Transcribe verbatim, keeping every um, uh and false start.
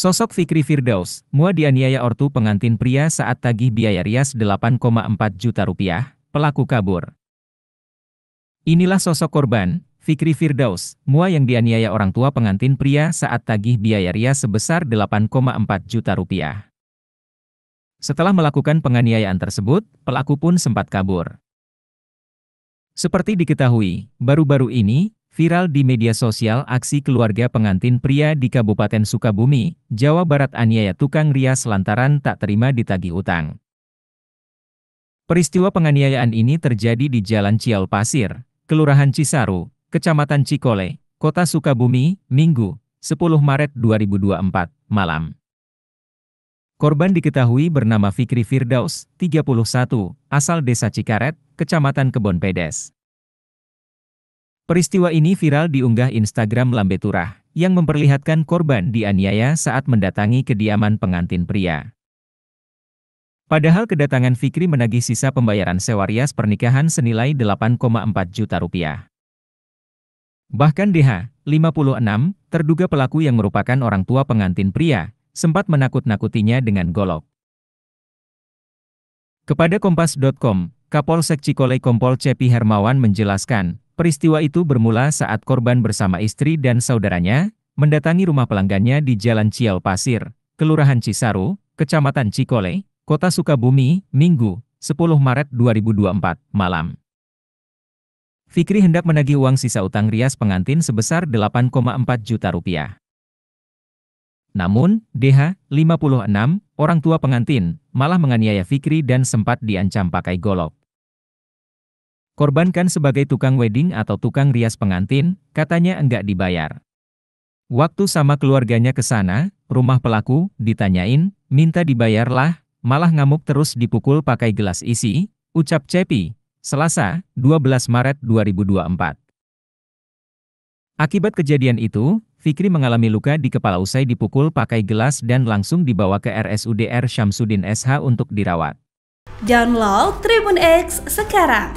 Sosok Fikri Firdaus, mua dianiaya ortu pengantin pria saat tagih biaya rias delapan koma empat juta rupiah, pelaku kabur. Inilah sosok korban, Fikri Firdaus, mua yang dianiaya orang tua pengantin pria saat tagih biaya rias sebesar delapan koma empat juta rupiah. Setelah melakukan penganiayaan tersebut, pelaku pun sempat kabur. Seperti diketahui, baru-baru ini, viral di media sosial aksi keluarga pengantin pria di Kabupaten Sukabumi, Jawa Barat aniaya tukang rias lantaran tak terima ditagih utang. Peristiwa penganiayaan ini terjadi di Jalan Cial Pasir, Kelurahan Cisaru, Kecamatan Cikole, Kota Sukabumi, Minggu, sepuluh Maret dua ribu dua puluh empat, malam. Korban diketahui bernama Fikri Firdaus, tiga puluh satu, asal Desa Cikaret, Kecamatan Kebon Pedes. Peristiwa ini viral diunggah Instagram Lambe Turah, yang memperlihatkan korban dianiaya saat mendatangi kediaman pengantin pria. Padahal kedatangan Fikri menagih sisa pembayaran sewa rias pernikahan senilai delapan koma empat juta rupiah. Bahkan D H, lima puluh enam, terduga pelaku yang merupakan orang tua pengantin pria, sempat menakut-nakutinya dengan golok. Kepada Kompas dot com, Kapolsek Cikole Kompol Cepi Hermawan menjelaskan, peristiwa itu bermula saat korban bersama istri dan saudaranya mendatangi rumah pelanggannya di Jalan Cial Pasir, Kelurahan Cisaru, Kecamatan Cikole, Kota Sukabumi, Minggu, sepuluh Maret dua ribu dua puluh empat, malam. Fikri hendak menagih uang sisa utang rias pengantin sebesar delapan koma empat juta rupiah. Namun, D H, lima puluh enam, orang tua pengantin, malah menganiaya Fikri dan sempat diancam pakai golok. Korban kan sebagai tukang wedding atau tukang rias pengantin, katanya enggak dibayar. Waktu sama keluarganya ke sana, rumah pelaku, ditanyain, minta dibayarlah, malah ngamuk terus dipukul pakai gelas isi, ucap Cepi, Selasa, dua belas Maret dua ribu dua puluh empat. Akibat kejadian itu, Fikri mengalami luka di kepala usai dipukul pakai gelas dan langsung dibawa ke R S U D R Syamsuddin S H untuk dirawat. Download TribunX sekarang.